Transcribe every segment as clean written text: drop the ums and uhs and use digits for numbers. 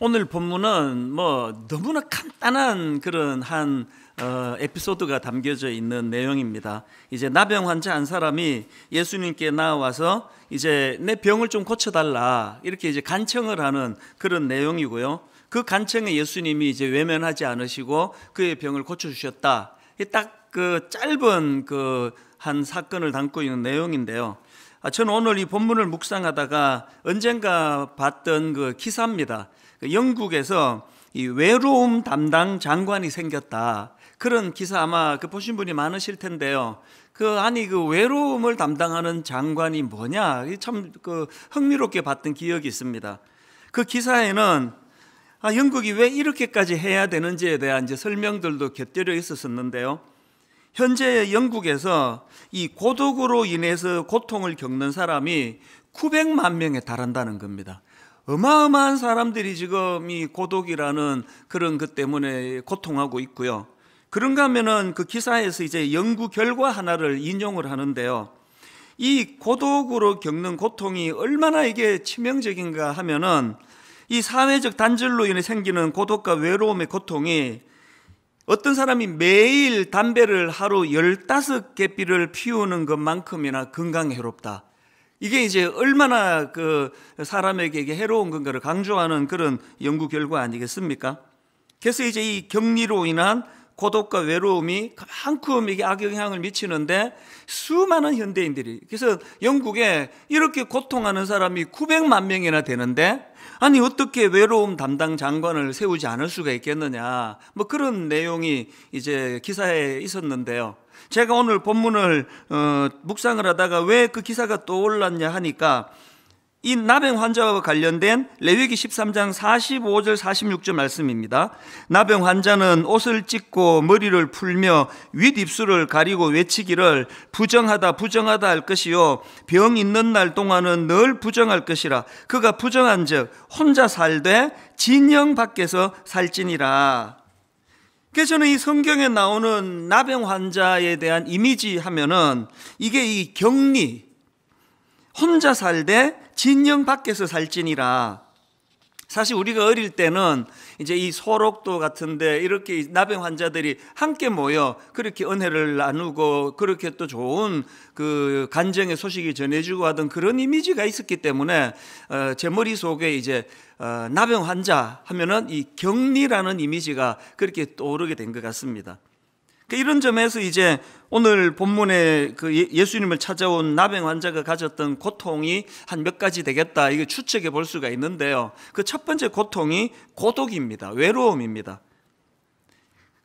오늘 본문은 뭐 너무나 간단한 그런 한 에피소드가 담겨져 있는 내용입니다. 이제 나병 환자 한 사람이 예수님께 나와서 이제 내 병을 좀 고쳐달라 이렇게 이제 간청을 하는 그런 내용이고요. 그 간청에 예수님이 이제 외면하지 않으시고 그의 병을 고쳐주셨다. 딱 그 짧은 그 한 사건을 담고 있는 내용인데요. 저는 오늘 이 본문을 묵상하다가 언젠가 봤던 그 기사입니다. 영국에서 이 외로움 담당 장관이 생겼다. 그런 기사 아마 그 보신 분이 많으실 텐데요. 그 외로움을 담당하는 장관이 뭐냐? 참 그 흥미롭게 봤던 기억이 있습니다. 그 기사에는 영국이 왜 이렇게까지 해야 되는지에 대한 이제 설명들도 곁들여 있었는데요. 현재 영국에서 이 고독으로 인해서 고통을 겪는 사람이 900만 명에 달한다는 겁니다. 어마어마한 사람들이 지금 이 고독이라는 그런 것 때문에 고통하고 있고요. 그런가 하면은 그 기사에서 이제 연구 결과 하나를 인용을 하는데요. 이 고독으로 겪는 고통이 얼마나 이게 치명적인가 하면은 이 사회적 단절로 인해 생기는 고독과 외로움의 고통이 어떤 사람이 매일 담배를 하루 15개비를 피우는 것만큼이나 건강에 해롭다. 이게 이제 얼마나 그 사람에게 이게 해로운 건가를 강조하는 그런 연구 결과 아니겠습니까? 그래서 이제 이 격리로 인한 고독과 외로움이 그만큼 이게 악영향을 미치는데 수많은 현대인들이, 그래서 영국에 이렇게 고통하는 사람이 900만 명이나 되는데 아니 어떻게 외로움 담당 장관을 세우지 않을 수가 있겠느냐, 뭐 그런 내용이 이제 기사에 있었는데요. 제가 오늘 본문을 묵상을 하다가 왜 그 기사가 떠올랐냐 하니까 이 나병 환자와 관련된 레위기 13장 45절 46절 말씀입니다. 나병 환자는 옷을 찢고 머리를 풀며 윗입술을 가리고 외치기를 부정하다 부정하다 할 것이요 병 있는 날 동안은 늘 부정할 것이라. 그가 부정한 즉 혼자 살되 진영 밖에서 살지니라. 그래서 저는 이 성경에 나오는 나병 환자에 대한 이미지 하면은 이게 이 격리, 혼자 살되 진영 밖에서 살지니라. 사실 우리가 어릴 때는 이제 이 소록도 같은데 이렇게 나병 환자들이 함께 모여 그렇게 은혜를 나누고 그렇게 또 좋은 그 간증의 소식이 전해지고 하던 그런 이미지가 있었기 때문에 제 머릿속에 이제 나병 환자 하면은 이 격리라는 이미지가 그렇게 떠오르게 된 것 같습니다. 이런 점에서 이제 오늘 본문에 그 예수님을 찾아온 나병 환자가 가졌던 고통이 한 몇 가지 되겠다, 이거 추측해 볼 수가 있는데요. 그 첫 번째 고통이 고독입니다. 외로움입니다.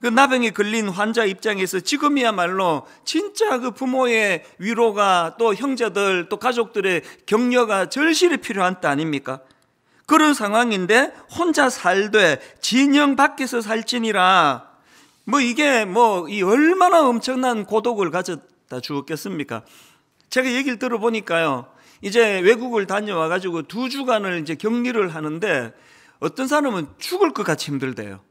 그 나병에 걸린 환자 입장에서 지금이야말로 진짜 그 부모의 위로가 또 형제들 또 가족들의 격려가 절실히 필요한 때 아닙니까? 그런 상황인데 혼자 살되 진영 밖에서 살지니라. 뭐 이게 뭐 이 얼마나 엄청난 고독을 가져다 주었겠습니까? 제가 얘기를 들어보니까요, 이제 외국을 다녀와가지고 2주간을 이제 격리를 하는데 어떤 사람은 죽을 것 같이 힘들대요.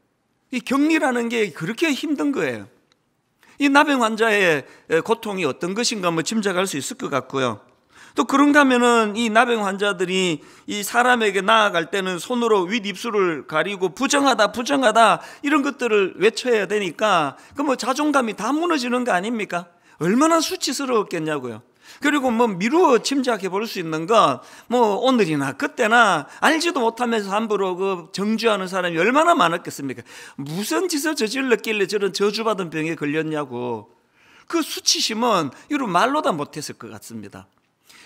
이 격리라는 게 그렇게 힘든 거예요. 이 나병 환자의 고통이 어떤 것인가 뭐 짐작할 수 있을 것 같고요. 또 그런가 하면은 이 나병 환자들이 이 사람에게 나아갈 때는 손으로 윗입술을 가리고 부정하다 부정하다 이런 것들을 외쳐야 되니까 그 뭐 자존감이 다 무너지는 거 아닙니까? 얼마나 수치스러웠겠냐고요. 그리고 뭐 미루어 짐작해 볼 수 있는 건 뭐 오늘이나 그때나 알지도 못하면서 함부로 그 정죄하는 사람이 얼마나 많았겠습니까? 무슨 짓을 저질렀길래 저런 저주받은 병에 걸렸냐고. 그 수치심은 이런 말로 다 못했을 것 같습니다.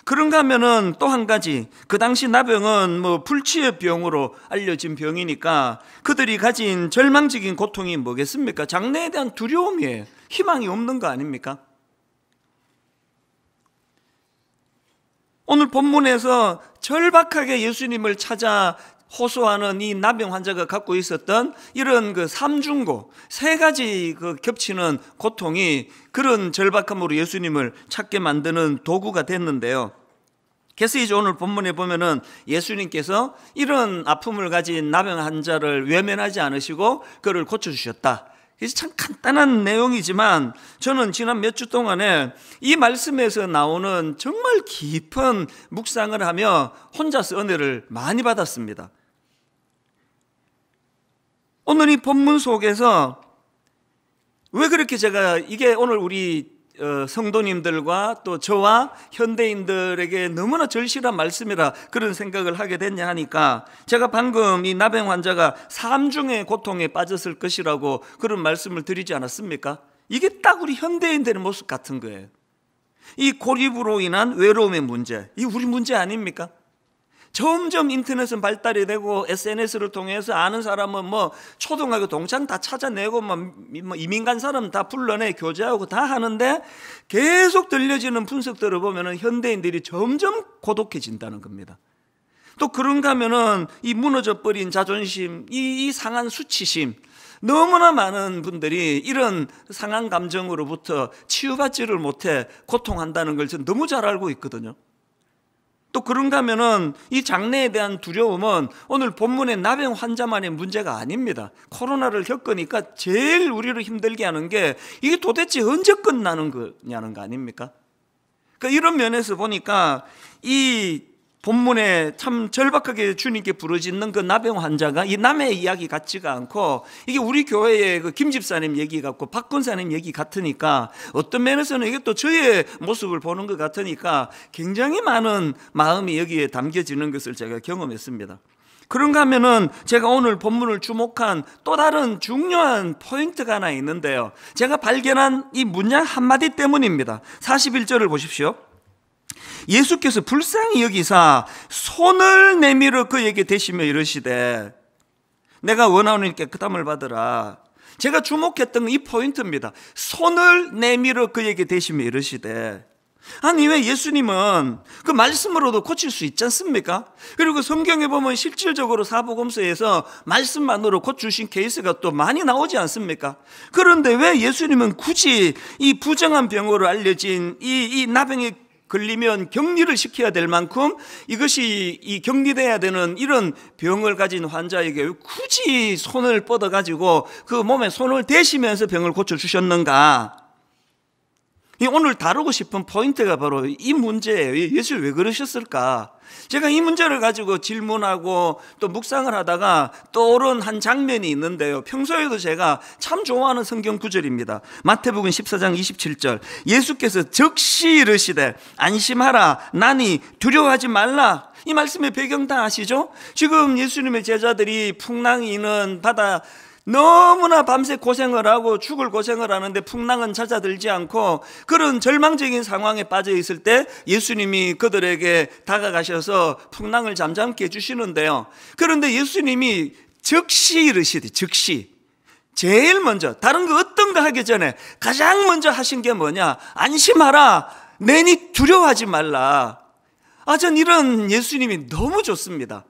그런가 하면은 또 한 가지, 그 당시 나병은 뭐 불치의 병으로 알려진 병이니까 그들이 가진 절망적인 고통이 뭐겠습니까? 장래에 대한 두려움이에요. 희망이 없는 거 아닙니까? 오늘 본문에서 절박하게 예수님을 찾아 호소하는 이 나병 환자가 갖고 있었던 이런 그 삼중고, 세 가지 그 겹치는 고통이 그런 절박함으로 예수님을 찾게 만드는 도구가 됐는데요. 그래서 이제 오늘 본문에 보면은 예수님께서 이런 아픔을 가진 나병 환자를 외면하지 않으시고 그를 고쳐주셨다. 그래서 참 간단한 내용이지만 저는 지난 몇 주 동안에 이 말씀에서 나오는 정말 깊은 묵상을 하며 혼자서 은혜를 많이 받았습니다. 오늘 이 본문 속에서 왜 그렇게 제가 이게 오늘 우리 성도님들과 또 저와 현대인들에게 너무나 절실한 말씀이라 그런 생각을 하게 됐냐 하니까, 제가 방금 이 나병 환자가 삼중의 고통에 빠졌을 것이라고 그런 말씀을 드리지 않았습니까? 이게 딱 우리 현대인들의 모습 같은 거예요. 이 고립으로 인한 외로움의 문제, 이게 우리 문제 아닙니까? 점점 인터넷은 발달이 되고 SNS를 통해서 아는 사람은 뭐 초등학교 동창 다 찾아내고 뭐 이민 간 사람 다 불러내 교제하고 다 하는데, 계속 들려지는 분석들을 보면은 현대인들이 점점 고독해진다는 겁니다. 또 그런가 하면은 이 무너져버린 자존심, 이 상한 수치심, 너무나 많은 분들이 이런 상한 감정으로부터 치유받지를 못해 고통한다는 걸 저는 너무 잘 알고 있거든요. 또 그런가 하면은 이 장래에 대한 두려움은 오늘 본문의 나병 환자만의 문제가 아닙니다. 코로나를 겪으니까 제일 우리를 힘들게 하는 게 이게 도대체 언제 끝나는 거냐는 거 아닙니까? 그러니까 이런 면에서 보니까 이 본문에 참 절박하게 주님께 부르짖는 그 나병 환자가 이 남의 이야기 같지가 않고, 이게 우리 교회의 그 김집사님 얘기 같고 박 권사님 얘기 같으니까, 어떤 면에서는 이게 또 저의 모습을 보는 것 같으니까 굉장히 많은 마음이 여기에 담겨지는 것을 제가 경험했습니다. 그런가 하면은 제가 오늘 본문을 주목한 또 다른 중요한 포인트가 하나 있는데요, 제가 발견한 이 문장 한마디 때문입니다. 41절을 보십시오. 예수께서 불쌍히 여기사 손을 내밀어 그에게 대시며 이르시되 내가 원하오니 깨끗함을 받으라. 제가 주목했던 이 포인트입니다. 손을 내밀어 그에게 대시며 이르시되, 아니 왜 예수님은 그 말씀으로도 고칠 수 있지 않습니까? 그리고 성경에 보면 실질적으로 사복음서에서 말씀만으로 고치신 케이스가 또 많이 나오지 않습니까? 그런데 왜 예수님은 굳이 이 부정한 병으로 알려진 이 나병의 걸리면 격리를 시켜야 될 만큼 이것이 이 격리돼야 되는 이런 병을 가진 환자에게 굳이 손을 뻗어가지고 그 몸에 손을 대시면서 병을 고쳐주셨는가? 이 오늘 다루고 싶은 포인트가 바로 이 문제예요. 예수 왜 그러셨을까? 제가 이 문제를 가지고 질문하고 또 묵상을 하다가 떠오른 한 장면이 있는데요, 평소에도 제가 참 좋아하는 성경 구절입니다. 마태복음 14장 27절 예수께서 즉시 이르시되 안심하라 나니 두려워하지 말라. 이 말씀의 배경 다 아시죠? 지금 예수님의 제자들이 풍랑이 있는 바다, 너무나 밤새 고생을 하고 죽을 고생을 하는데 풍랑은 찾아들지 않고 그런 절망적인 상황에 빠져 있을 때 예수님이 그들에게 다가가셔서 풍랑을 잠잠케 해주시는데요, 그런데 예수님이 즉시 이르시되, 즉시, 제일 먼저, 다른 거 어떤 거 하기 전에 가장 먼저 하신 게 뭐냐? 안심하라 내니 두려워하지 말라. 아, 전 이런 예수님이 너무 좋습니다.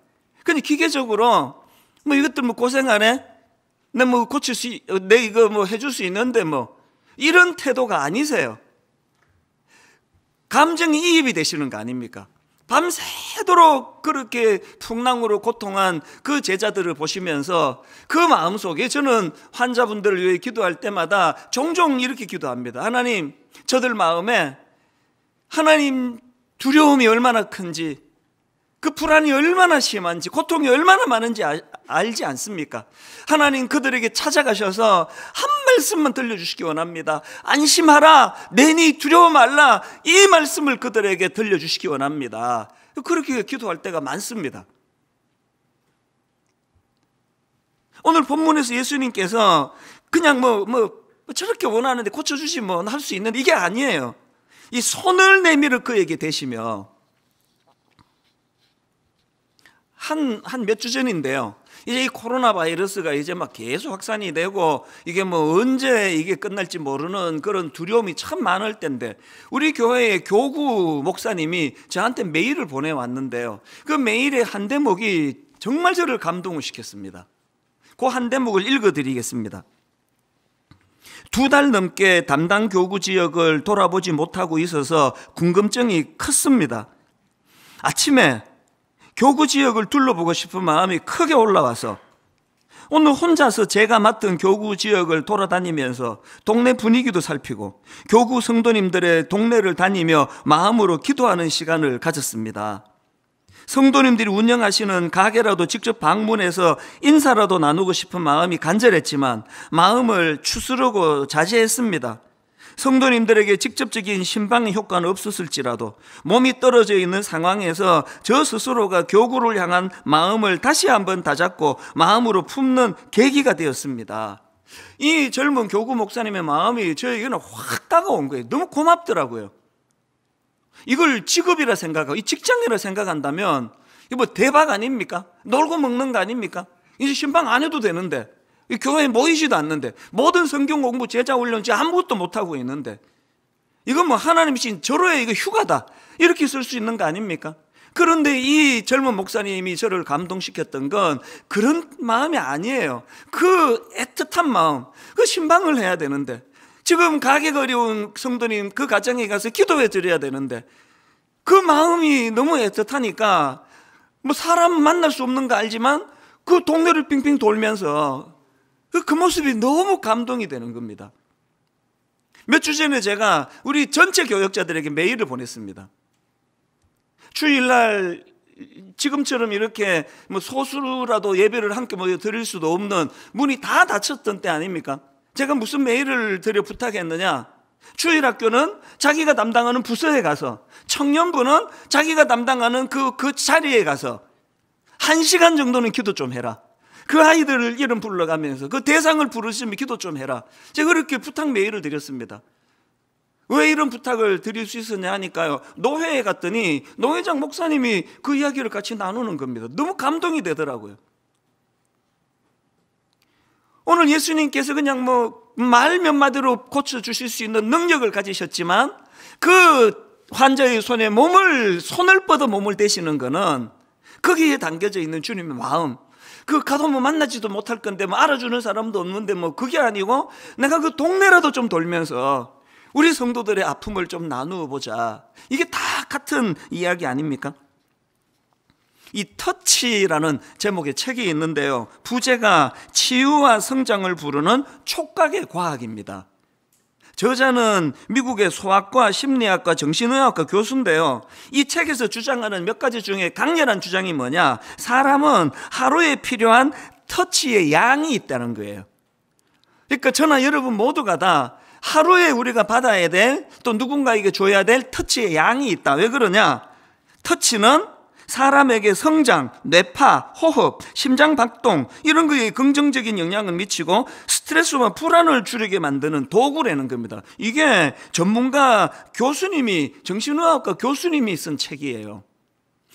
근데 기계적으로 뭐 이것들 뭐 고생하네, 내 뭐 고칠 수, 내 이거 뭐 해줄 수 있는데 뭐, 이런 태도가 아니세요. 감정이 이입이 되시는 거 아닙니까? 밤새도록 그렇게 풍랑으로 고통한 그 제자들을 보시면서 그 마음속에, 저는 환자분들을 위해 기도할 때마다 종종 이렇게 기도합니다. 하나님, 저들 마음에 하나님 두려움이 얼마나 큰지, 그 불안이 얼마나 심한지, 고통이 얼마나 많은지 알지 않습니까? 하나님, 그들에게 찾아가셔서 한 말씀만 들려주시기 원합니다. 안심하라 내니 두려워 말라, 이 말씀을 그들에게 들려주시기 원합니다. 그렇게 기도할 때가 많습니다. 오늘 본문에서 예수님께서 그냥 뭐 저렇게 원하는데 고쳐주지 뭐 할 수 있는데, 이게 아니에요. 이 손을 내밀어 그에게 대시며, 한 몇 주 전인데요, 이제 이 코로나 바이러스가 이제 막 계속 확산이 되고 이게 뭐 언제 이게 끝날지 모르는 그런 두려움이 참 많을 텐데, 우리 교회의 교구 목사님이 저한테 메일을 보내왔는데요, 그 메일의 한 대목이 정말 저를 감동을 시켰습니다. 그 한 대목을 읽어드리겠습니다. 2달 넘게 담당 교구 지역을 돌아보지 못하고 있어서 궁금증이 컸습니다. 아침에 교구 지역을 둘러보고 싶은 마음이 크게 올라와서 오늘 혼자서 제가 맡은 교구 지역을 돌아다니면서 동네 분위기도 살피고 교구 성도님들의 동네를 다니며 마음으로 기도하는 시간을 가졌습니다. 성도님들이 운영하시는 가게라도 직접 방문해서 인사라도 나누고 싶은 마음이 간절했지만 마음을 추스르고 자제했습니다. 성도님들에게 직접적인 신방의 효과는 없었을지라도 몸이 떨어져 있는 상황에서 저 스스로가 교구를 향한 마음을 다시 한번 다잡고 마음으로 품는 계기가 되었습니다. 이 젊은 교구 목사님의 마음이 저에게는 확 다가온 거예요. 너무 고맙더라고요. 이걸 직업이라 생각하고 이 직장이라 생각한다면 이거 뭐 대박 아닙니까? 놀고 먹는 거 아닙니까? 이제 신방 안 해도 되는데, 이 교회에 모이지도 않는데, 모든 성경 공부, 제자 훈련 아무것도 못하고 있는데, 이건 뭐 하나님이신 저로의 이거 휴가다, 이렇게 쓸 수 있는 거 아닙니까? 그런데 이 젊은 목사님이 저를 감동시켰던 건 그런 마음이 아니에요. 그 애틋한 마음, 그 신방을 해야 되는데, 지금 가게가 어려운 성도님 그 가정에 가서 기도해 드려야 되는데, 그 마음이 너무 애틋하니까 뭐 사람 만날 수 없는 거 알지만 그 동네를 빙빙 돌면서 그 모습이 너무 감동이 되는 겁니다. 몇 주 전에 제가 우리 전체 교역자들에게 메일을 보냈습니다. 주일날 지금처럼 이렇게 뭐 소수라도 예배를 함께 모여 드릴 수도 없는 문이 다 닫혔던 때 아닙니까? 제가 무슨 메일을 드려 부탁했느냐? 주일학교는 자기가 담당하는 부서에 가서, 청년부는 자기가 담당하는 그 자리에 가서 1시간 정도는 기도 좀 해라. 그 아이들을 이름 불러가면서 그 대상을 부르시면 기도 좀 해라. 제가 그렇게 부탁 메일을 드렸습니다. 왜 이런 부탁을 드릴 수 있었냐 하니까요, 노회에 갔더니 노회장 목사님이 그 이야기를 같이 나누는 겁니다. 너무 감동이 되더라고요. 오늘 예수님께서 그냥 뭐 말 몇 마디로 고쳐주실 수 있는 능력을 가지셨지만 그 환자의 손에 손을 뻗어 몸을 대시는 거는 거기에 담겨져 있는 주님의 마음, 그 가도 뭐 만나지도 못할 건데 뭐 알아주는 사람도 없는데 뭐 그게 아니고 내가 그 동네라도 좀 돌면서 우리 성도들의 아픔을 좀 나누어 보자, 이게 다 같은 이야기 아닙니까? 이 터치라는 제목의 책이 있는데요, 부제가 치유와 성장을 부르는 촉각의 과학입니다. 저자는 미국의 소아과, 심리학과, 정신의학과 교수인데요, 이 책에서 주장하는 몇 가지 중에 강렬한 주장이 뭐냐, 사람은 하루에 필요한 터치의 양이 있다는 거예요. 그러니까 저나 여러분 모두가 다 하루에 우리가 받아야 될, 또 누군가에게 줘야 될 터치의 양이 있다. 왜 그러냐? 터치는 사람에게 성장, 뇌파, 호흡, 심장 박동 이런 거에 긍정적인 영향을 미치고 스트레스와 불안을 줄이게 만드는 도구라는 겁니다. 이게 전문가 교수님이, 정신의학과 교수님이 쓴 책이에요.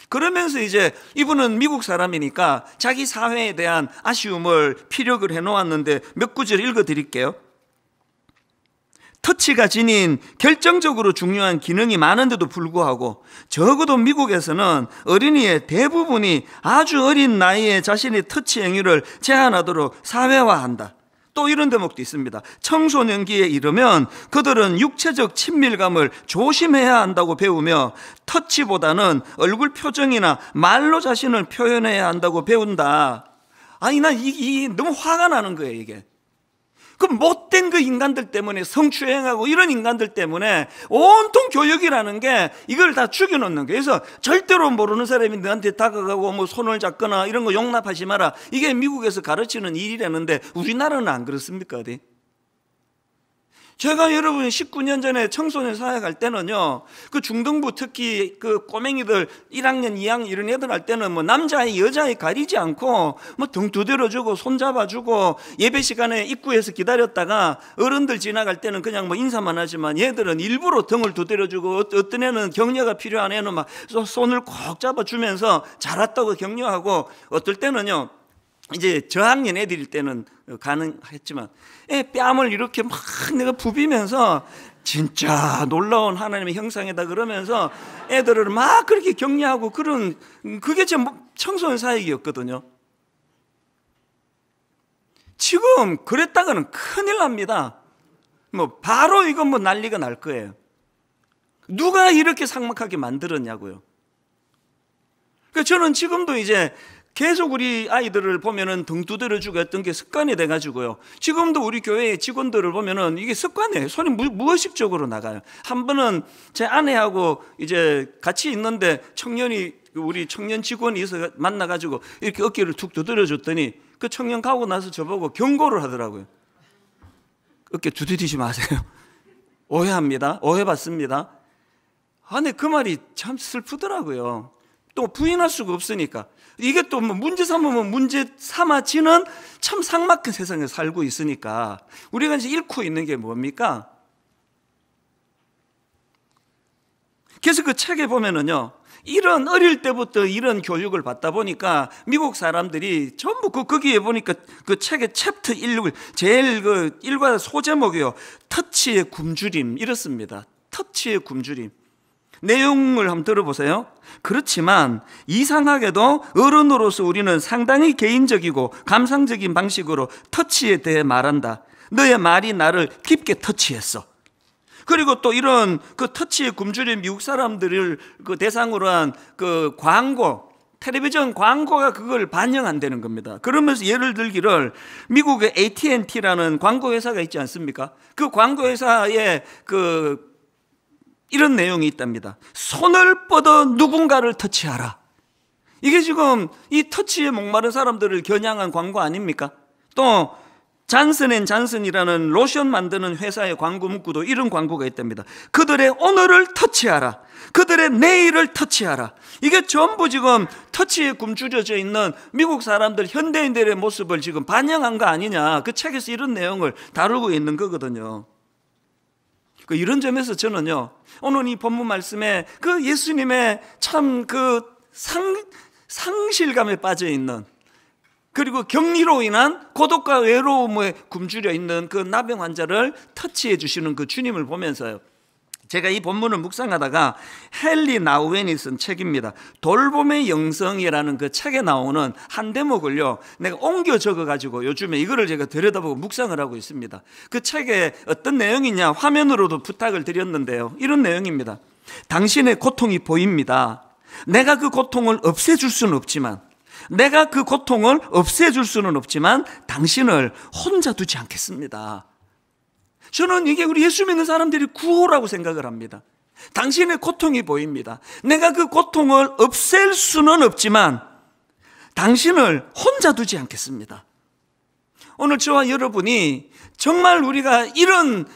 그러면서 이제 이분은 미국 사람이니까 자기 사회에 대한 아쉬움을 피력을 해놓았는데 몇 구절 읽어드릴게요. 터치가 지닌 결정적으로 중요한 기능이 많은데도 불구하고 적어도 미국에서는 어린이의 대부분이 아주 어린 나이에 자신의 터치 행위를 제한하도록 사회화한다. 또 이런 대목도 있습니다. 청소년기에 이르면 그들은 육체적 친밀감을 조심해야 한다고 배우며 터치보다는 얼굴 표정이나 말로 자신을 표현해야 한다고 배운다. 아니, 난 이게 너무 화가 나는 거예요, 이게. 그 못된 그 인간들 때문에, 성추행하고 이런 인간들 때문에 온통 교육이라는 게 이걸 다 죽여놓는 거예요. 그래서 절대로 모르는 사람이 너한테 다가가고 뭐 손을 잡거나 이런 거 용납하지 마라, 이게 미국에서 가르치는 일이라는데 우리나라는 안 그렇습니까? 어디? 제가 여러분 19년 전에 청소년 사회 갈 때는요, 그 중등부 특히 그 꼬맹이들 1학년, 2학년 이런 애들 할 때는 뭐 남자애, 여자애 가리지 않고 뭐 등 두드려주고 손잡아주고 예배 시간에 입구에서 기다렸다가 어른들 지나갈 때는 그냥 뭐 인사만 하지만 얘들은 일부러 등을 두드려주고 어떤 애는 격려가 필요한 애는 막 손을 꼭 잡아주면서 잘 왔다고 격려하고 어떨 때는요, 이제 저학년 애들일 때는 가능했지만 애 뺨을 이렇게 막 내가 부비면서 진짜 놀라운 하나님의 형상이다 그러면서 애들을 막 그렇게 격려하고 그런, 그게 제 청소년 사역이었거든요. 지금 그랬다가는 큰일 납니다. 뭐 바로 이건 뭐 난리가 날 거예요. 누가 이렇게 삭막하게 만들었냐고요. 그러니까 저는 지금도 이제 계속 우리 아이들을 보면은 등 두드려주고 했던 게 습관이 돼가지고요. 지금도 우리 교회 직원들을 보면은 이게 습관이에요. 손이 무의식적으로 나가요. 한 번은 제 아내하고 이제 같이 있는데 청년이, 우리 청년 직원이 있어 만나가지고 이렇게 어깨를 툭 두드려줬더니 그 청년 가고 나서 저보고 경고를 하더라고요. 어깨 두드리지 마세요. 오해합니다. 오해받습니다. 아니, 그 말이 참 슬프더라고요. 또 부인할 수가 없으니까. 이게 또 뭐 문제 삼으면 문제 삼아지는 참 삭막한 세상에 살고 있으니까 우리가 이제 잃고 있는 게 뭡니까? 그래서 그 책에 보면은요, 이런 어릴 때부터 이런 교육을 받다 보니까 미국 사람들이 전부 거기에 보니까 그 책의 챕터 16, 제일 그 일과 소제목이요, 터치의 굶주림 이렇습니다. 터치의 굶주림. 내용을 한번 들어보세요. 그렇지만 이상하게도 어른으로서 우리는 상당히 개인적이고 감상적인 방식으로 터치에 대해 말한다. 너의 말이 나를 깊게 터치했어. 그리고 또 이런 그 터치의 굶주린 미국 사람들을 그 대상으로 한 그 광고, 텔레비전 광고가 그걸 반영한다는 겁니다. 그러면서 예를 들기를, 미국의 AT&T라는 광고회사가 있지 않습니까? 그 광고회사의 그 이런 내용이 있답니다. 손을 뻗어 누군가를 터치하라. 이게 지금 이 터치에 목마른 사람들을 겨냥한 광고 아닙니까? 또 잔슨앤잔슨이라는 로션 만드는 회사의 광고 문구도 이런 광고가 있답니다. 그들의 오늘을 터치하라. 그들의 내일을 터치하라. 이게 전부 지금 터치에 굶주려져 있는 미국 사람들, 현대인들의 모습을 지금 반영한 거 아니냐. 그 책에서 이런 내용을 다루고 있는 거거든요. 이런 점에서 저는요, 오늘 이 본문 말씀에 그 예수님의 참 그 상실감에 빠져 있는, 그리고 격리로 인한 고독과 외로움에 굶주려 있는 그 나병 환자를 터치해 주시는 그 주님을 보면서요, 제가 이 본문을 묵상하다가 헨리 나우웬이 쓴 책입니다. 돌봄의 영성이라는 그 책에 나오는 한 대목을요, 내가 옮겨 적어가지고 요즘에 이거를 제가 들여다보고 묵상을 하고 있습니다. 그 책에 어떤 내용이냐, 화면으로도 부탁을 드렸는데요, 이런 내용입니다. 당신의 고통이 보입니다. 내가 그 고통을 없애줄 수는 없지만, 당신을 혼자 두지 않겠습니다. 저는 이게 우리 예수 믿는 사람들이 구호라고 생각을 합니다. 당신의 고통이 보입니다. 내가 그 고통을 없앨 수는 없지만 당신을 혼자 두지 않겠습니다. 오늘 저와 여러분이 정말 우리가 이런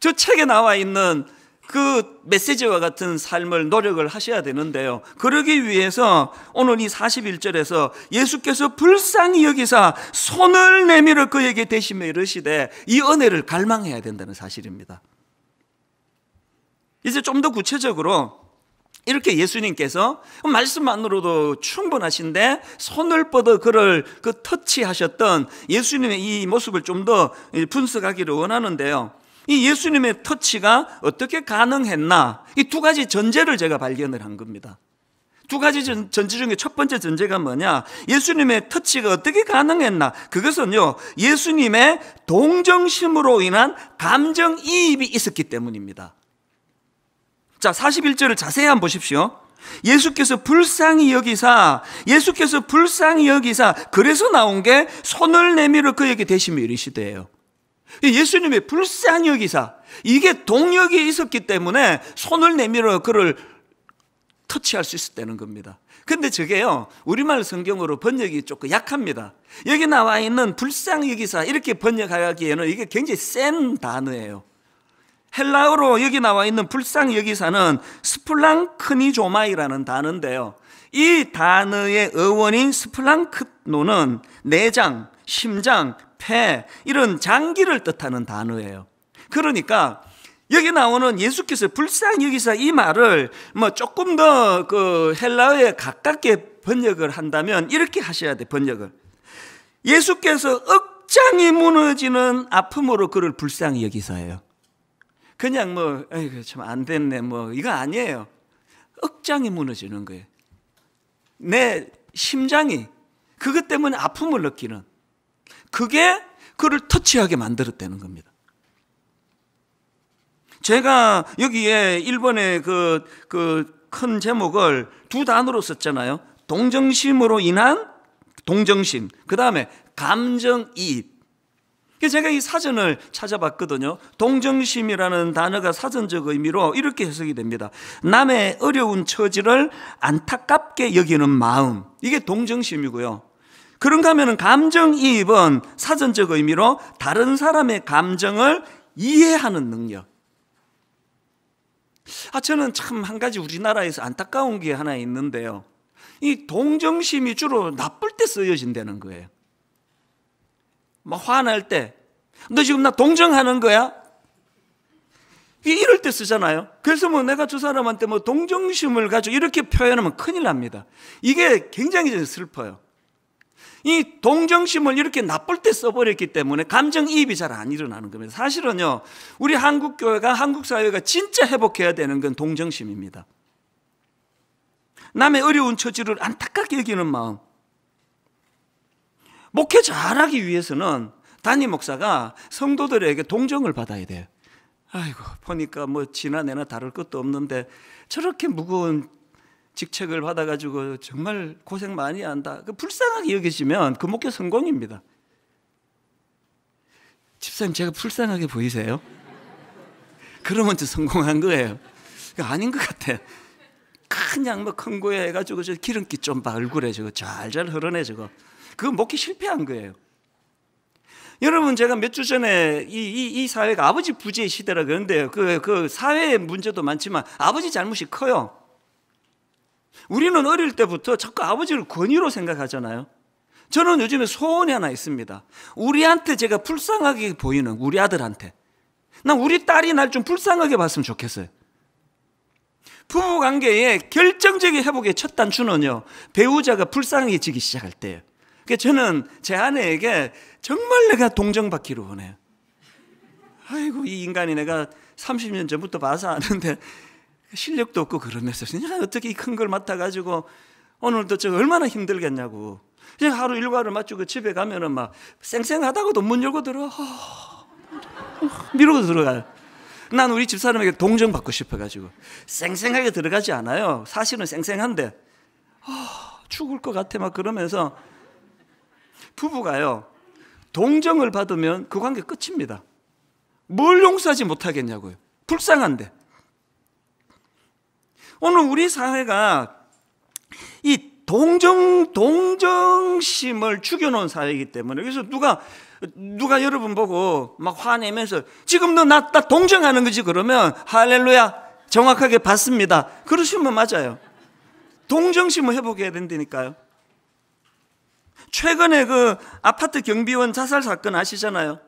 저 책에 나와 있는 그 메시지와 같은 삶을 노력을 하셔야 되는데요, 그러기 위해서 오늘 이 41절에서 예수께서 불쌍히 여기사 손을 내밀어 그에게 대시며 이르시되 이 은혜를 갈망해야 된다는 사실입니다. 이제 좀 더 구체적으로 이렇게 예수님께서 말씀만으로도 충분하신데 손을 뻗어 그를 그 터치하셨던 예수님의 이 모습을 좀 더 분석하기를 원하는데요, 이 예수님의 터치가 어떻게 가능했나, 이 두 가지 전제를 제가 발견을 한 겁니다. 두 가지 전제 중에 첫 번째 전제가 뭐냐, 예수님의 터치가 어떻게 가능했나, 그것은요 예수님의 동정심으로 인한 감정이입이 있었기 때문입니다. 자, 41절을 자세히 한번 보십시오. 예수께서 불쌍히 여기사 그래서 나온 게 손을 내밀어 그에게 대시며 이르시되예요. 예수님의 불쌍히 여기사, 이게 동력이 있었기 때문에 손을 내밀어 그를 터치할 수 있었다는 겁니다. 근데 저게요, 우리말 성경으로 번역이 조금 약합니다. 여기 나와 있는 불쌍히 여기사 이렇게 번역하기에는 이게 굉장히 센 단어예요. 헬라어로 여기 나와 있는 불쌍히 여기사는 스플랑크니조마이라는 단어인데요, 이 단어의 어원인 스플랑크노는 내장, 심장, 폐, 이런 장기를 뜻하는 단어예요. 그러니까 여기 나오는 예수께서 불쌍히 여기사 이 말을 뭐 조금 더 그 헬라어에 가깝게 번역을 한다면 이렇게 하셔야 돼, 번역을. 예수께서 억장이 무너지는 아픔으로 그를 불쌍히 여기사예요. 그냥 뭐 에이 참 안 됐네 뭐 이거 아니에요. 억장이 무너지는 거예요. 내 심장이 그것 때문에 아픔을 느끼는, 그게 그를 터치하게 만들었다는 겁니다. 제가 여기에 1번에 그 큰 제목을 두 단어로 썼잖아요. 동정심으로 인한 동정심, 그 다음에 감정이입. 제가 이 사전을 찾아봤거든요. 동정심이라는 단어가 사전적 의미로 이렇게 해석이 됩니다. 남의 어려운 처지를 안타깝게 여기는 마음, 이게 동정심이고요. 그런가 하면 감정이입은 사전적 의미로 다른 사람의 감정을 이해하는 능력. 저는 참 한 가지 우리나라에서 안타까운 게 하나 있는데요, 이 동정심이 주로 나쁠 때 쓰여진다는 거예요. 막 화날 때, 너 지금 나 동정하는 거야? 이럴 때 쓰잖아요. 그래서 내가 저 사람한테 동정심을 가지고 이렇게 표현하면 큰일 납니다. 이게 굉장히 슬퍼요. 이 동정심을 이렇게 나쁠 때 써버렸기 때문에 감정이입이 잘 안 일어나는 겁니다. 사실은요, 우리 한국교회가, 한국사회가 진짜 회복해야 되는 건 동정심입니다. 남의 어려운 처지를 안타깝게 여기는 마음. 목회 잘하기 위해서는 담임 목사가 성도들에게 동정을 받아야 돼요. 아이고, 보니까 지난해나 다를 것도 없는데 저렇게 무거운 직책을 받아가지고 정말 고생 많이 한다, 불쌍하게 여기시면 그 목회 성공입니다. 집사님, 제가 불쌍하게 보이세요? 그러면 저 성공한 거예요. 아닌 것 같아요. 그냥 큰 거에 해가지고 저 기름기 좀 봐, 얼굴에 저거 잘잘 흐르네 저거. 그거 먹기 실패한 거예요. 여러분, 제가 몇 주 전에 이 사회가 아버지 부재의 시대라 그러는데요, 그 사회의 문제도 많지만 아버지 잘못이 커요. 우리는 어릴 때부터 자꾸 아버지를 권위로 생각하잖아요. 저는 요즘에 소원이 하나 있습니다. 우리한테 제가 불쌍하게 보이는, 우리 아들한테, 난 우리 딸이 날 좀 불쌍하게 봤으면 좋겠어요. 부부관계의 결정적인 회복의 첫 단추는요, 배우자가 불쌍해지기 시작할 때예요. 저는 제 아내에게 정말 내가 동정받기로 원해요. 아이고, 이 인간이 내가 30년 전부터 봐서 아는데 실력도 없고 그러면서 어떻게 이 큰 걸 맡아가지고 오늘도 저 얼마나 힘들겠냐고. 그냥 하루 일과를 마치고 집에 가면은 쌩쌩하다고도 문 열고 들어, 미루고 들어가요. 난 우리 집사람에게 동정받고 싶어가지고 쌩쌩하게 들어가지 않아요. 사실은 쌩쌩한데 죽을 것 같아 그러면서. 부부가요, 동정을 받으면 그 관계 끝입니다. 뭘 용서하지 못하겠냐고요. 불쌍한데. 오늘 우리 사회가 이 동정심을 죽여놓은 사회이기 때문에, 그래서 누가 여러분 보고 화내면서 지금 너 나 동정하는 거지 그러면, 할렐루야, 정확하게 봤습니다. 그러시면 맞아요. 동정심을 회복해야 된다니까요. 최근에 그 아파트 경비원 자살 사건 아시잖아요.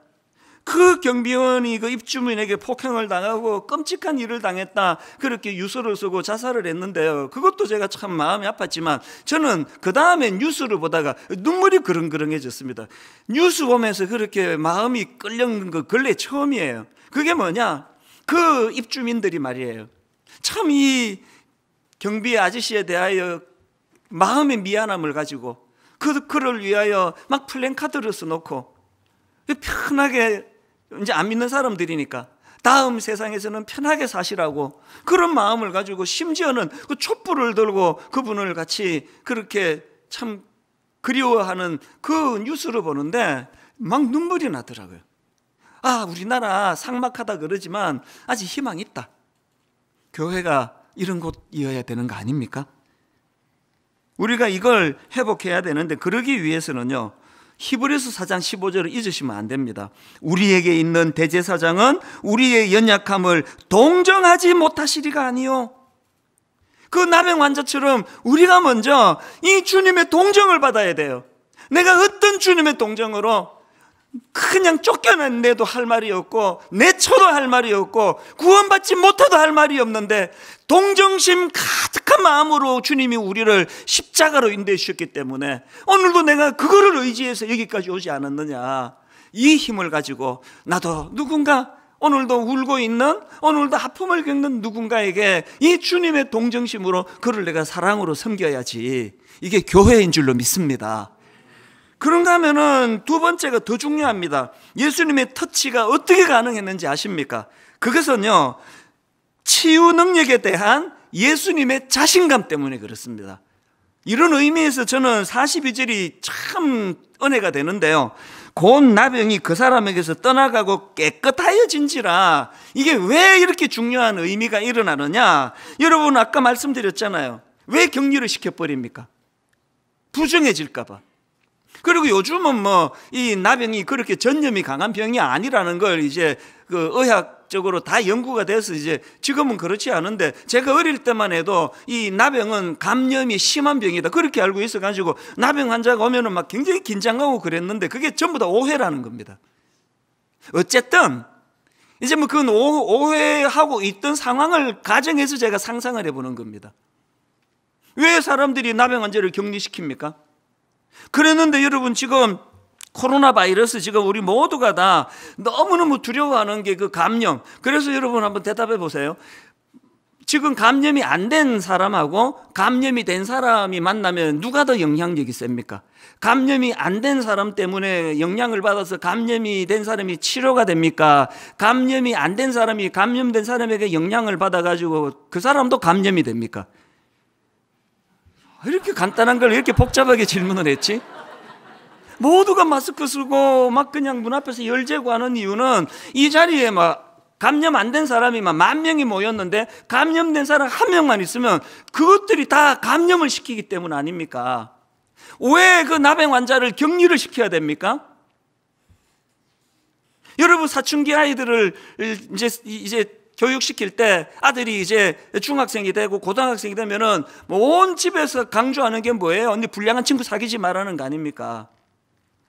그 경비원이 그 입주민에게 폭행을 당하고 끔찍한 일을 당했다, 그렇게 유서를 쓰고 자살을 했는데요, 그것도 제가 참 마음이 아팠지만 저는 그 다음에 뉴스를 보다가 눈물이 그렁그렁해졌습니다. 뉴스 보면서 그렇게 마음이 끌려오는 거 근래 처음이에요. 그게 뭐냐, 그 입주민들이 말이에요, 참 이 경비 아저씨에 대하여 마음의 미안함을 가지고 그를 위하여 플랜카드를 써놓고, 편하게, 이제 안 믿는 사람들이니까 다음 세상에서는 편하게 사시라고, 그런 마음을 가지고 심지어는 그 촛불을 들고 그분을 같이 그렇게 참 그리워하는 그 뉴스를 보는데 눈물이 나더라고요. 우리나라 삭막하다 그러지만 아직 희망이 있다. 교회가 이런 곳이어야 되는 거 아닙니까? 우리가 이걸 회복해야 되는데, 그러기 위해서는요, 히브리서 4장 15절을 잊으시면 안 됩니다. 우리에게 있는 대제사장은 우리의 연약함을 동정하지 못하시리가 아니요, 그 나병 환자처럼 우리가 먼저 이 주님의 동정을 받아야 돼요. 내가 어떤 주님의 동정으로 그냥 쫓겨낸데도 할 말이 없고, 내쳐도 할 말이 없고, 구원받지 못해도 할 말이 없는데, 동정심 가득한 마음으로 주님이 우리를 십자가로 인도해 주셨기 때문에 오늘도 내가 그거를 의지해서 여기까지 오지 않았느냐, 이 힘을 가지고 나도 누군가, 오늘도 울고 있는, 오늘도 아픔을 겪는 누군가에게 이 주님의 동정심으로 그를 내가 사랑으로 섬겨야지, 이게 교회인 줄로 믿습니다. 그런가 하면은 두 번째가 더 중요합니다. 예수님의 터치가 어떻게 가능했는지 아십니까? 그것은요, 치유 능력에 대한 예수님의 자신감 때문에 그렇습니다. 이런 의미에서 저는 42절이 참 은혜가 되는데요. 곧 나병이 그 사람에게서 떠나가고 깨끗하여진지라. 이게 왜 이렇게 중요한 의미가 일어나느냐. 여러분 아까 말씀드렸잖아요. 왜 격리를 시켜버립니까? 부정해질까 봐. 그리고 요즘은 뭐 이 나병이 그렇게 전염이 강한 병이 아니라는 걸 이제 그 의학적으로 다 연구가 돼서 이제 지금은 그렇지 않은데 제가 어릴 때만 해도 이 나병은 감염이 심한 병이다 그렇게 알고 있어가지고 나병 환자가 오면은 막 굉장히 긴장하고 그랬는데 그게 전부 다 오해라는 겁니다. 어쨌든 이제 뭐 그건 오해하고 있던 상황을 가정해서 제가 상상을 해보는 겁니다. 왜 사람들이 나병 환자를 격리시킵니까? 그랬는데 여러분 지금 코로나 바이러스 지금 우리 모두가 다 너무너무 두려워하는 게 그 감염. 그래서 여러분 한번 대답해 보세요. 지금 감염이 안 된 사람하고 감염이 된 사람이 만나면 누가 더 영향력이 셉니까? 감염이 안 된 사람 때문에 영향을 받아서 감염이 된 사람이 치료가 됩니까? 감염이 안 된 사람이 감염된 사람에게 영향을 받아가지고 그 사람도 감염이 됩니까? 이렇게 간단한 걸 이렇게 복잡하게 질문을 했지? 모두가 마스크 쓰고 막 그냥 문 앞에서 열 제고하는 이유는 이 자리에 막 감염 안 된 사람이 막 10,000명이 모였는데 감염된 사람 1명만 있으면 그것들이 다 감염을 시키기 때문 아닙니까? 왜 그 나병 환자를 격리를 시켜야 됩니까? 여러분 사춘기 아이들을 이제 교육시킬 때 아들이 이제 중학생이 되고 고등학생이 되면은 온 집에서 강조하는 게 뭐예요? 언니 불량한 친구 사귀지 말라는 거 아닙니까?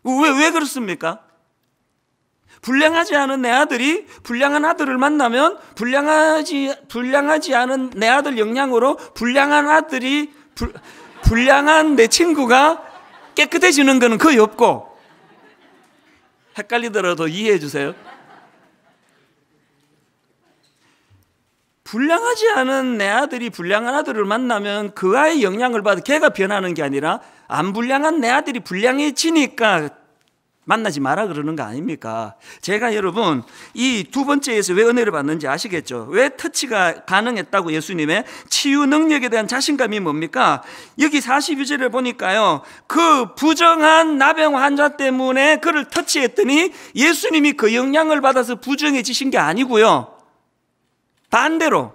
왜 그렇습니까? 불량하지 않은 내 아들이 불량한 아들을 만나면 불량하지 않은 내 아들 영향으로 불량한 내 친구가 깨끗해지는 거는 거의 없고 헷갈리더라도 이해해 주세요. 불량하지 않은 내 아들이 불량한 아들을 만나면 그 아이의 영향을 받아 걔가 변하는 게 아니라 안 불량한 내 아들이 불량해지니까 만나지 마라 그러는 거 아닙니까? 제가 여러분 이 두 번째에서 왜 은혜를 받는지 아시겠죠? 왜 터치가 가능했다고 예수님의 치유 능력에 대한 자신감이 뭡니까? 여기 42절을 보니까요. 그 부정한 나병 환자 때문에 그를 터치했더니 예수님이 그 영향을 받아서 부정해지신 게 아니고요. 반대로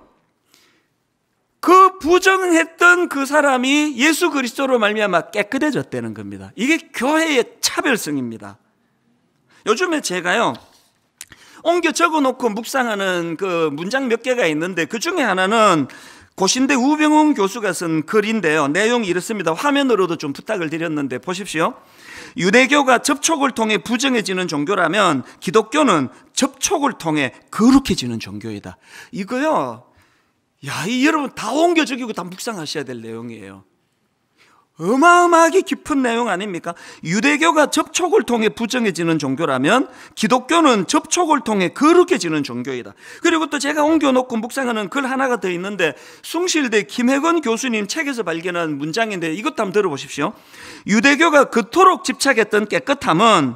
그 부정했던 그 사람이 예수 그리스도로 말미암아 깨끗해졌다는 겁니다. 이게 교회의 차별성입니다. 요즘에 제가요 옮겨 적어놓고 묵상하는 그 문장 몇 개가 있는데 그 중에 하나는 고신대 우병훈 교수가 쓴 글인데요. 내용이 이렇습니다. 화면으로도 좀 부탁을 드렸는데 보십시오. 유대교가 접촉을 통해 부정해지는 종교라면 기독교는 접촉을 통해 거룩해지는 종교이다. 이거요. 야, 이 여러분 다 옮겨 적이고 다 묵상하셔야 될 내용이에요. 어마어마하게 깊은 내용 아닙니까? 유대교가 접촉을 통해 부정해지는 종교라면 기독교는 접촉을 통해 거룩해지는 종교이다. 그리고 또 제가 옮겨놓고 묵상하는 글 하나가 더 있는데 숭실대 김혜근 교수님 책에서 발견한 문장인데 이것도 한번 들어보십시오. 유대교가 그토록 집착했던 깨끗함은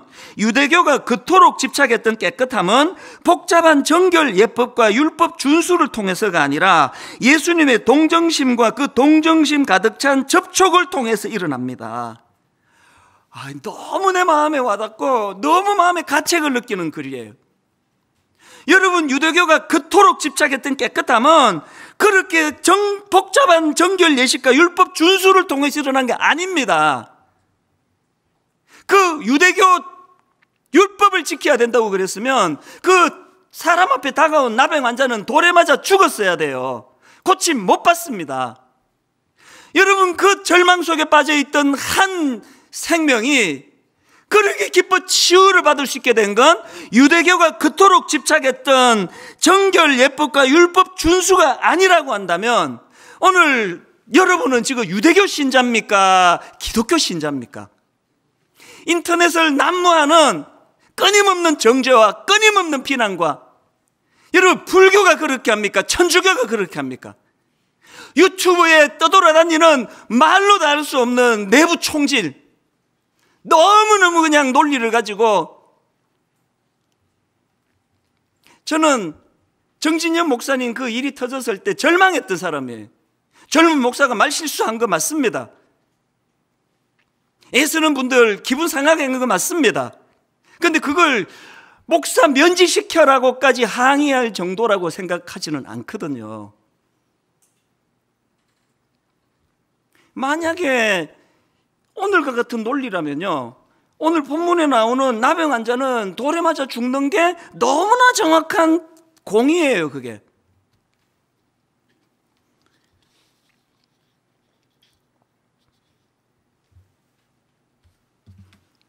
복잡한 정결 예법과 율법 준수를 통해서가 아니라 예수님의 동정심과 그 동정심 가득 찬 접촉을 통해서 일어납니다. 아, 너무 내 마음에 와닿고 너무 마음에 가책을 느끼는 글이에요. 여러분 유대교가 그토록 집착했던 깨끗함은 그렇게 복잡한 정결 예식과 율법 준수를 통해서 일어난 게 아닙니다. 그 유대교 율법을 지켜야 된다고 그랬으면 그 사람 앞에 다가온 나병 환자는 돌에 맞아 죽었어야 돼요. 고침 못 받습니다. 여러분 그 절망 속에 빠져있던 한 생명이 그렇게 기뻐 치유를 받을 수 있게 된 건 유대교가 그토록 집착했던 정결 예법과 율법 준수가 아니라고 한다면 오늘 여러분은 지금 유대교 신자입니까? 기독교 신자입니까? 인터넷을 난무하는 끊임없는 정죄와 끊임없는 비난과 여러분 불교가 그렇게 합니까? 천주교가 그렇게 합니까? 유튜브에 떠돌아다니는 말로도 알 수 없는 내부 총질, 너무너무 그냥 논리를 가지고 저는 정진현 목사님 그 일이 터졌을 때 절망했던 사람이에요. 젊은 목사가 말실수한 거 맞습니다. 애쓰는 분들 기분 상하게 하는 거 맞습니다. 그런데 그걸 목사 면직시켜라고까지 항의할 정도라고 생각하지는 않거든요. 만약에 오늘과 같은 논리라면요, 오늘 본문에 나오는 나병 환자는 돌에 맞아 죽는 게 너무나 정확한 공의예요. 그게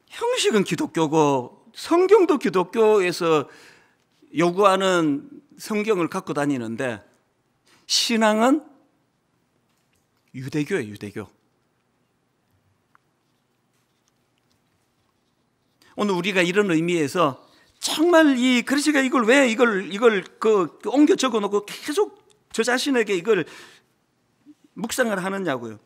형식은 기독교고 성경도 기독교에서 요구하는 성경을 갖고 다니는데 신앙은 유대교예요. 유대교. 오늘 우리가 이런 의미에서 정말 이 그리스가 이걸 왜 이걸 그 옮겨 적어놓고 계속 저 자신에게 이걸 묵상을 하느냐고요.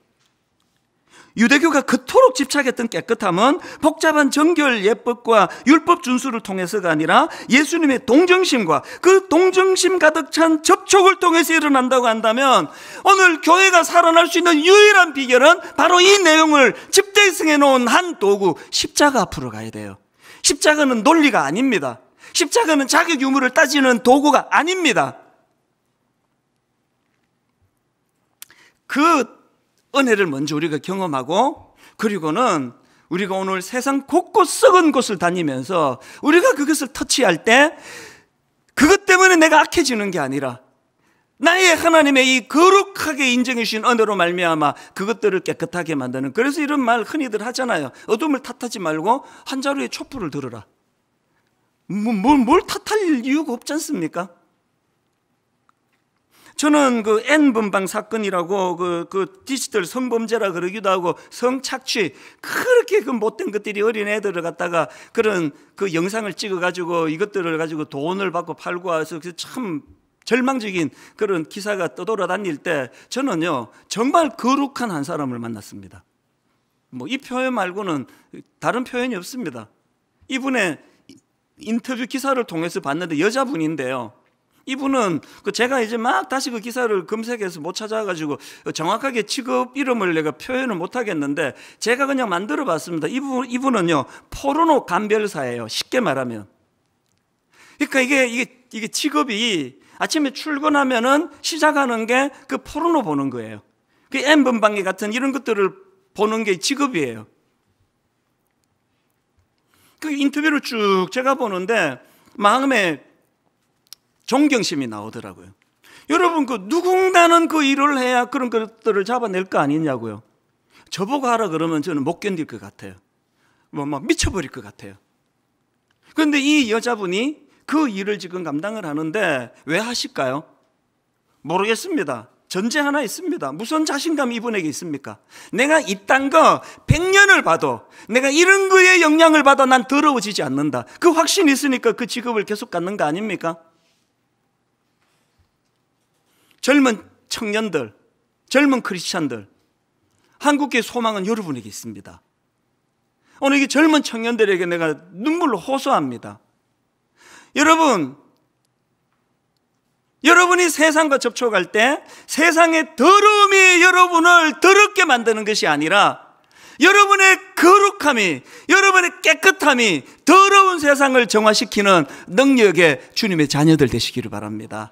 유대교가 그토록 집착했던 깨끗함은 복잡한 정결 예법과 율법 준수를 통해서가 아니라 예수님의 동정심과 그 동정심 가득 찬 접촉을 통해서 일어난다고 한다면, 오늘 교회가 살아날 수 있는 유일한 비결은 바로 이 내용을 집대성해 놓은 한 도구, 십자가 앞으로 가야 돼요. 십자가는 논리가 아닙니다. 십자가는 자격 유무를 따지는 도구가 아닙니다. 그 은혜를 먼저 우리가 경험하고, 그리고는 우리가 오늘 세상 곳곳 썩은 곳을 다니면서 우리가 그것을 터치할 때 그것 때문에 내가 악해지는 게 아니라 나의 하나님의 이 거룩하게 인정해 주신 은혜로 말미암아 그것들을 깨끗하게 만드는, 그래서 이런 말 흔히들 하잖아요. 어둠을 탓하지 말고 한 자루의 촛불을 들으라. 뭘 탓할 이유가 없지 않습니까? 저는 그 N번방 사건이라고 그 디지털 성범죄라 그러기도 하고 성착취, 그렇게 그 못된 것들이 어린 애들을 갖다가 그런 그 영상을 찍어가지고 이것들을 가지고 돈을 받고 팔고 와서 참 절망적인 그런 기사가 떠돌아다닐 때 저는요 정말 거룩한 한 사람을 만났습니다. 뭐 이 표현 말고는 다른 표현이 없습니다. 이분의 인터뷰 기사를 통해서 봤는데 여자분인데요. 이분은 제가 이제 막 다시 그 기사를 검색해서 못 찾아가지고 정확하게 직업 이름을 내가 표현을 못 하겠는데 제가 그냥 만들어 봤습니다. 이분은요 포르노 감별사예요. 쉽게 말하면. 그러니까 이게 직업이 아침에 출근하면은 시작하는 게 그 포르노 보는 거예요. 그 N번방이 같은 이런 것들을 보는 게 직업이에요. 그 인터뷰를 쭉 제가 보는데 마음에 존경심이 나오더라고요. 여러분, 그 누군가는 그 일을 해야 그런 것들을 잡아낼 거 아니냐고요. 저보고 하라 그러면 저는 못 견딜 것 같아요. 막 미쳐버릴 것 같아요. 그런데 이 여자분이 그 일을 지금 감당을 하는데 왜 하실까요? 모르겠습니다. 전제 하나 있습니다. 무슨 자신감이 이분에게 있습니까? 내가 이딴 거 100년을 봐도 내가 이런 거에 영향을 받아 난 더러워지지 않는다. 그 확신이 있으니까 그 직업을 계속 갖는 거 아닙니까? 젊은 청년들, 젊은 크리스찬들, 한국교회의 소망은 여러분에게 있습니다. 오늘 이 젊은 청년들에게 내가 눈물로 호소합니다. 여러분, 여러분이 세상과 접촉할 때 세상의 더러움이 여러분을 더럽게 만드는 것이 아니라 여러분의 거룩함이, 여러분의 깨끗함이 더러운 세상을 정화시키는 능력의 주님의 자녀들 되시기를 바랍니다.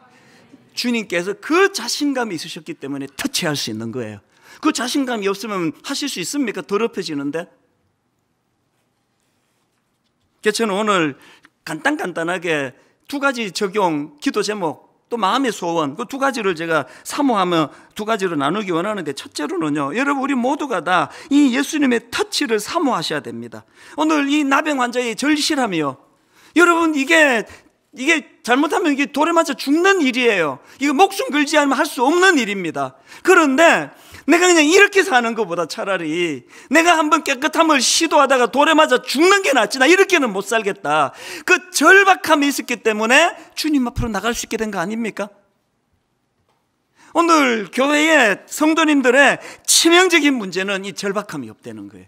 주님께서 그 자신감이 있으셨기 때문에 터치할 수 있는 거예요. 그 자신감이 없으면 하실 수 있습니까? 더럽혀지는데. 그래서 저는 오늘 간단하게 두 가지 적용, 기도 제목, 또 마음의 소원, 그 두 가지를 제가 사모하며 두 가지로 나누기 원하는데, 첫째로는요, 여러분 우리 모두가 다 이 예수님의 터치를 사모하셔야 됩니다. 오늘 이 나병 환자의 절실함이요, 여러분 이게 잘못하면 이게 돌에 맞아 죽는 일이에요. 이거 목숨 걸지 않으면 할 수 없는 일입니다. 그런데 내가 그냥 이렇게 사는 것보다 차라리 내가 한번 깨끗함을 시도하다가 돌에 맞아 죽는 게 낫지, 나 이렇게는 못 살겠다. 그 절박함이 있었기 때문에 주님 앞으로 나갈 수 있게 된 거 아닙니까? 오늘 교회의 성도님들의 치명적인 문제는 이 절박함이 없다는 거예요.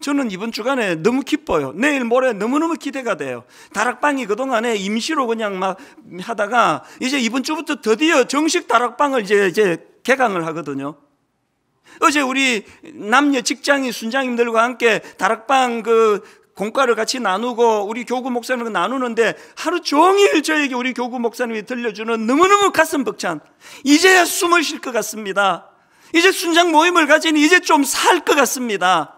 저는 이번 주간에 너무 기뻐요. 내일 모레 너무너무 기대가 돼요. 다락방이 그동안에 임시로 그냥 막 하다가 이제 이번 주부터 드디어 정식 다락방을 이제 개강을 하거든요. 어제 우리 남녀 직장인 순장님들과 함께 다락방 공과를 같이 나누고 우리 교구 목사님과 나누는데 하루 종일 저에게 우리 교구 목사님이 들려주는 너무너무 가슴 벅찬, 이제야 숨을 쉴 것 같습니다. 이제 순장 모임을 가지니 이제 좀 살 것 같습니다.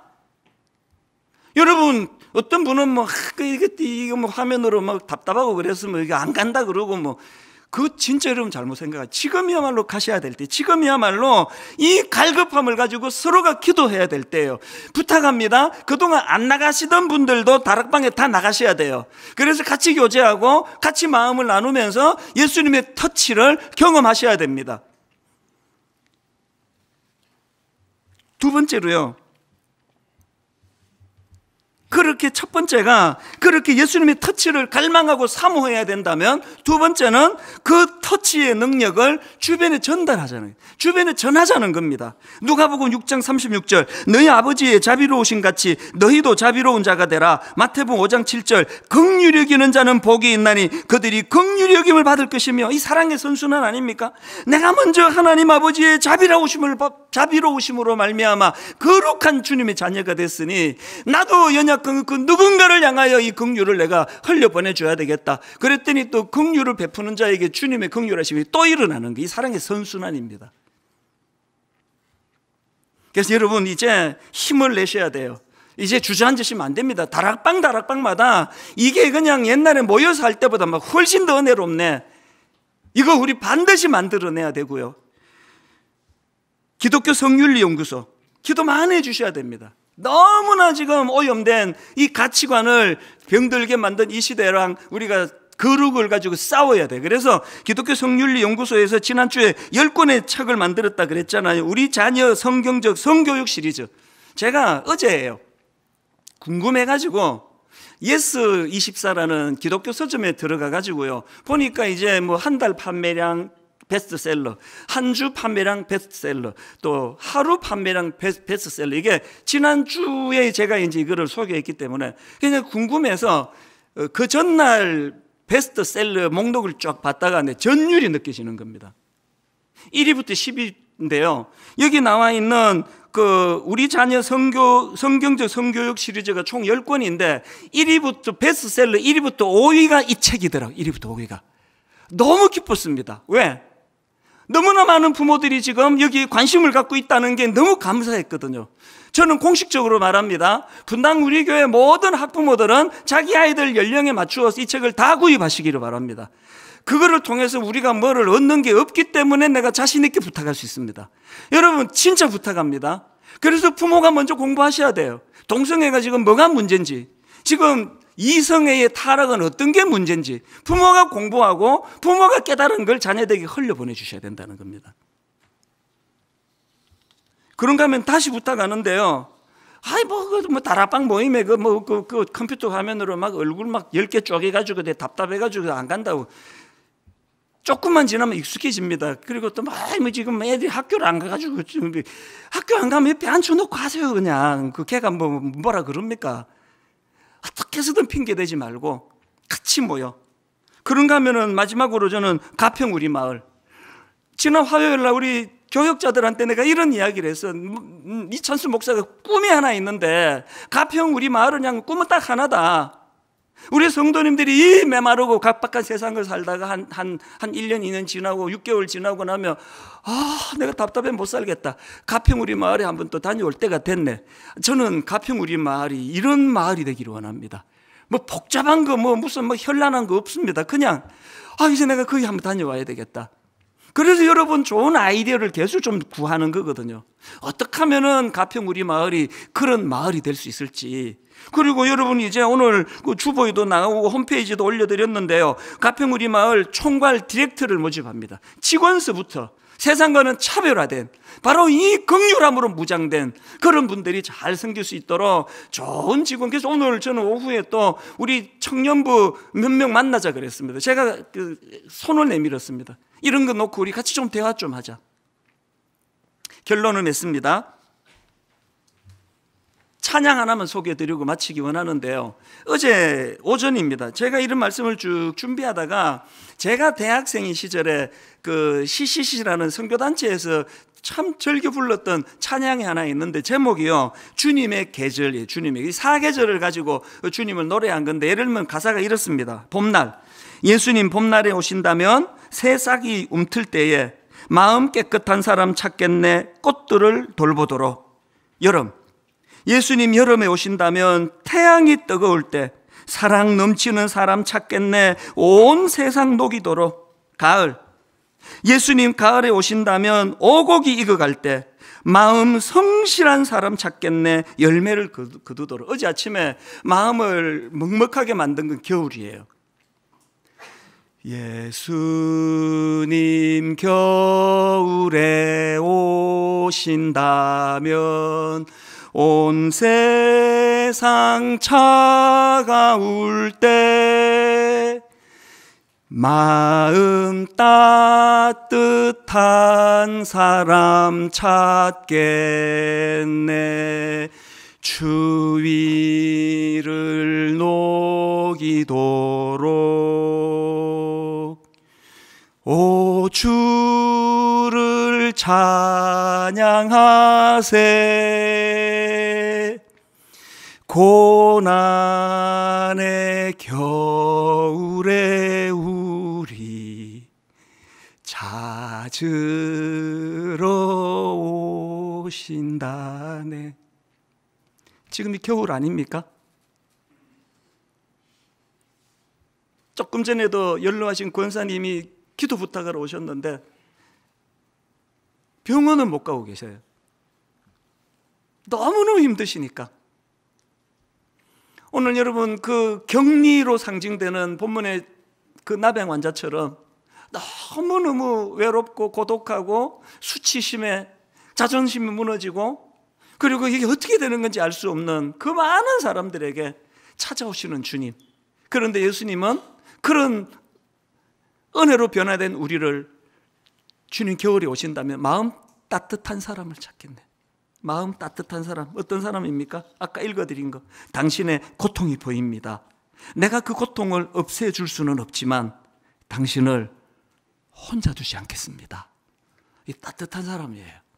여러분, 어떤 분은 이거 화면으로 막 답답하고 그래서 이거 안 간다 그러고 그거 진짜 여러분 잘못 생각하죠. 지금이야말로 가셔야 될 때, 지금이야말로 이 갈급함을 가지고 서로가 기도해야 될 때예요. 부탁합니다. 그동안 안 나가시던 분들도 다락방에 다 나가셔야 돼요. 그래서 같이 교제하고 같이 마음을 나누면서 예수님의 터치를 경험하셔야 됩니다. 두 번째로요, 그렇게 첫 번째가 그렇게 예수님의 터치를 갈망하고 사모해야 된다면, 두 번째는 그 터치의 능력을 주변에 전달하잖아요. 주변에 전하자는 겁니다. 누가복음 6장 36절 너희 아버지의 자비로우신 같이 너희도 자비로운 자가 되라. 마태복음 5장 7절 긍휼히 여기는 자는 복이 있나니 그들이 긍휼히 여김을 받을 것이며. 이 사랑의 선순환 아닙니까? 내가 먼저 하나님 아버지의 자비로우심으로 말미암아 거룩한 주님의 자녀가 됐으니 나도 연약 그 누군가를 향하여 이 긍휼을 내가 흘려 보내줘야 되겠다. 그랬더니 또 긍휼을 베푸는 자에게 주님의 긍휼하심이 또 일어나는 게 이 사랑의 선순환입니다. 그래서 여러분 이제 힘을 내셔야 돼요. 이제 주저앉으시면 안 됩니다. 다락방마다 이게 그냥 옛날에 모여서 할 때보다 막 훨씬 더 은혜롭네. 이거 우리 반드시 만들어내야 되고요. 기독교 성윤리연구소 기도 많이 해주셔야 됩니다. 너무나 지금 오염된 이 가치관을 병들게 만든 이 시대랑 우리가 거룩을 가지고 싸워야 돼. 그래서 기독교 성윤리연구소에서 지난주에 10권의 책을 만들었다 그랬잖아요. 우리 자녀 성경적 성교육 시리즈. 제가 어제예요, 궁금해가지고 예스24라는 기독교 서점에 들어가가지고요, 보니까 이제 한 달 판매량 베스트셀러, 한 주 판매량 베스트셀러, 또 하루 판매량 베스트셀러. 이게 지난주에 제가 이제 이거를 소개했기 때문에 그냥 궁금해서 그 전날 베스트셀러 목록을 쫙 봤다가 전율이 느껴지는 겁니다. 1위부터 10위인데요. 여기 나와 있는 그 우리 자녀 성경적 성교육 시리즈가 총 10권인데 1위부터 베스트셀러 1위부터 5위가 이 책이더라고요. 1위부터 5위가. 너무 기뻤습니다. 왜? 너무나 많은 부모들이 지금 여기 관심을 갖고 있다는 게 너무 감사했거든요. 저는 공식적으로 말합니다. 분당우리교회 모든 학부모들은 자기 아이들 연령에 맞추어서 이 책을 다 구입하시기를 바랍니다. 그거를 통해서 우리가 뭐를 얻는 게 없기 때문에 내가 자신 있게 부탁할 수 있습니다. 여러분 진짜 부탁합니다. 그래서 부모가 먼저 공부하셔야 돼요. 동성애가 지금 뭐가 문제인지, 지금 이성애의 타락은 어떤 게 문제인지 부모가 공부하고 부모가 깨달은 걸 자녀들에게 흘려보내주셔야 된다는 겁니다. 그런가 하면 다시 부탁하는데요, 다락방 모임에 그 컴퓨터 화면으로 막 얼굴 막 10개 쪼개가지고 답답해가지고 안 간다고. 조금만 지나면 익숙해집니다. 그리고 또 지금 애들이 학교를 안 가가지고, 학교 안 가면 옆에 앉혀놓고 하세요. 그냥 그 걔가 뭐라 그럽니까? 어떻게 해서든 핑계대지 말고 같이 모여. 그런가 하면은 마지막으로 저는 가평 우리 마을, 지난 화요일 날 우리 교역자들한테 내가 이런 이야기를 해서, 이찬수 목사가 꿈이 하나 있는데 가평 우리 마을은 그냥 꿈은 딱 하나다. 우리 성도님들이 이 메마르고 각박한 세상을 살다가 한 1년 2년 지나고 6개월 지나고 나면 내가 답답해 못 살겠다. 가평 우리 마을에 한번 또 다녀올 때가 됐네. 저는 가평 우리 마을이 이런 마을이 되기를 원합니다. 복잡한 거 무슨 현란한 거 없습니다. 그냥 이제 내가 거기 한번 다녀와야 되겠다. 그래서 여러분 좋은 아이디어를 계속 좀 구하는 거거든요. 어떻게 하면은 가평 우리 마을이 그런 마을이 될 수 있을지. 그리고 여러분 이제 오늘 그 주보에도 나오고 홈페이지도 올려드렸는데요, 가평 우리 마을 총괄 디렉터를 모집합니다. 직원서부터 세상과는 차별화된 바로 이 긍휼함으로 무장된 그런 분들이 잘 생길 수 있도록 좋은 직원. 그래서 오늘 저는 오후에 또 우리 청년부 몇 명 만나자 그랬습니다. 제가 손을 내밀었습니다. 이런 거 놓고 우리 같이 좀 대화 좀 하자. 결론을 맺습니다. 찬양 하나만 소개해드리고 마치기 원하는데요, 어제 오전입니다. 제가 이런 말씀을 쭉 준비하다가 제가 대학생인 시절에 그 CCC라는 선교단체에서 참 즐겨 불렀던 찬양이 하나 있는데 제목이요, 주님의 계절, 주님의 사계절을 가지고 주님을 노래한 건데, 예를 들면 가사가 이렇습니다. 봄날, 예수님 봄날에 오신다면 새싹이 움틀 때에 마음 깨끗한 사람 찾겠네 꽃들을 돌보도록. 여름, 예수님 여름에 오신다면 태양이 뜨거울 때 사랑 넘치는 사람 찾겠네 온 세상 녹이도록. 가을, 예수님 가을에 오신다면 오곡이 익어갈 때 마음 성실한 사람 찾겠네 열매를 거두도록. 어제 아침에 마음을 먹먹하게 만든 건 겨울이에요. 예수님 겨울에 오신다면 온 세상 차가울 때 마음 따뜻한 사람 찾겠네 추위를 녹이도록. 오 주를 찬양하세 고난의 겨울에 우리 찾으러 오신다네. 지금이 겨울 아닙니까? 조금 전에도 연로하신 권사님이 기도 부탁하러 오셨는데 병원은 못 가고 계셔요. 너무너무 힘드시니까. 오늘 여러분 그 격리로 상징되는 본문의 그 나병 환자처럼 너무너무 외롭고 고독하고 수치심에 자존심이 무너지고 그리고 이게 어떻게 되는 건지 알 수 없는 그 많은 사람들에게 찾아오시는 주님. 그런데 예수님은 그런 은혜로 변화된 우리를 주님 겨울이 오신다면 마음 따뜻한 사람을 찾겠네. 마음 따뜻한 사람, 어떤 사람입니까? 아까 읽어드린 거, 당신의 고통이 보입니다. 내가 그 고통을 없애줄 수는 없지만 당신을 혼자 두지 않겠습니다. 이 따뜻한 사람이에요.